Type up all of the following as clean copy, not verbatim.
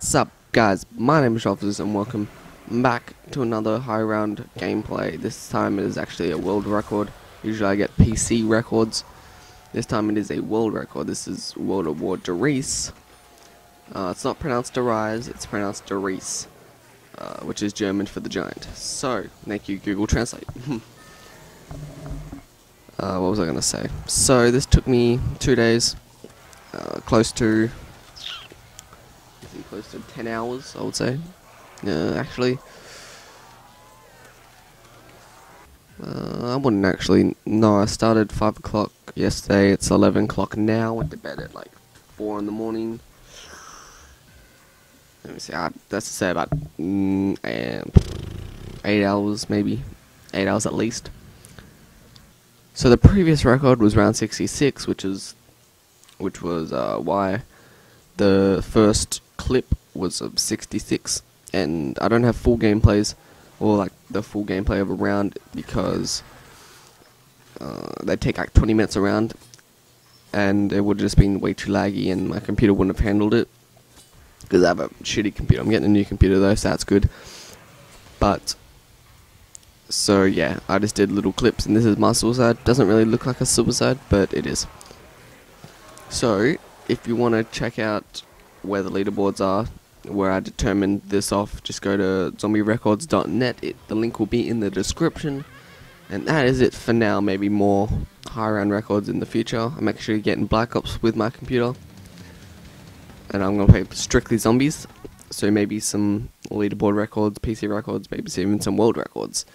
Sup guys, my name is Shelfzers and welcome back to another high round gameplay. This time it is actually a world record. Usually I get PC records. This time it is a world record. This is World at War Der Riese. It's not pronounced Der Riese, it's pronounced Der Riese, which is German for the giant. So, thank you Google Translate. What was I going to say? So this took me 2 days, close to 10 hours, I would say. I wouldn't actually. No, I started 5 o'clock yesterday, it's 11 o'clock now. Went to bed at like 4 in the morning. Let me see, that's to say about 8 hours maybe. 8 hours at least. So the previous record was round 66, which was why the first clip was of 66, and I don't have full gameplays or like the full gameplay of a round because they take like 20 minutes a round, and it would have just been way too laggy, and my computer wouldn't have handled it because I have a shitty computer. I'm getting a new computer though, so that's good. But so yeah, I just did little clips, and this is my suicide. Doesn't really look like a suicide, but it is. So if you want to check out where the leaderboards are, where I determined this off, just go to zombierecords.net. The link will be in the description. And that is it for now. Maybe more high round records in the future. I'm actually getting Black Ops with my computer, and I'm going to play strictly zombies. So maybe some leaderboard records, PC records, maybe even some world records.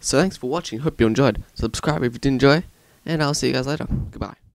So thanks for watching. Hope you enjoyed. Subscribe if you did enjoy. And I'll see you guys later. Goodbye.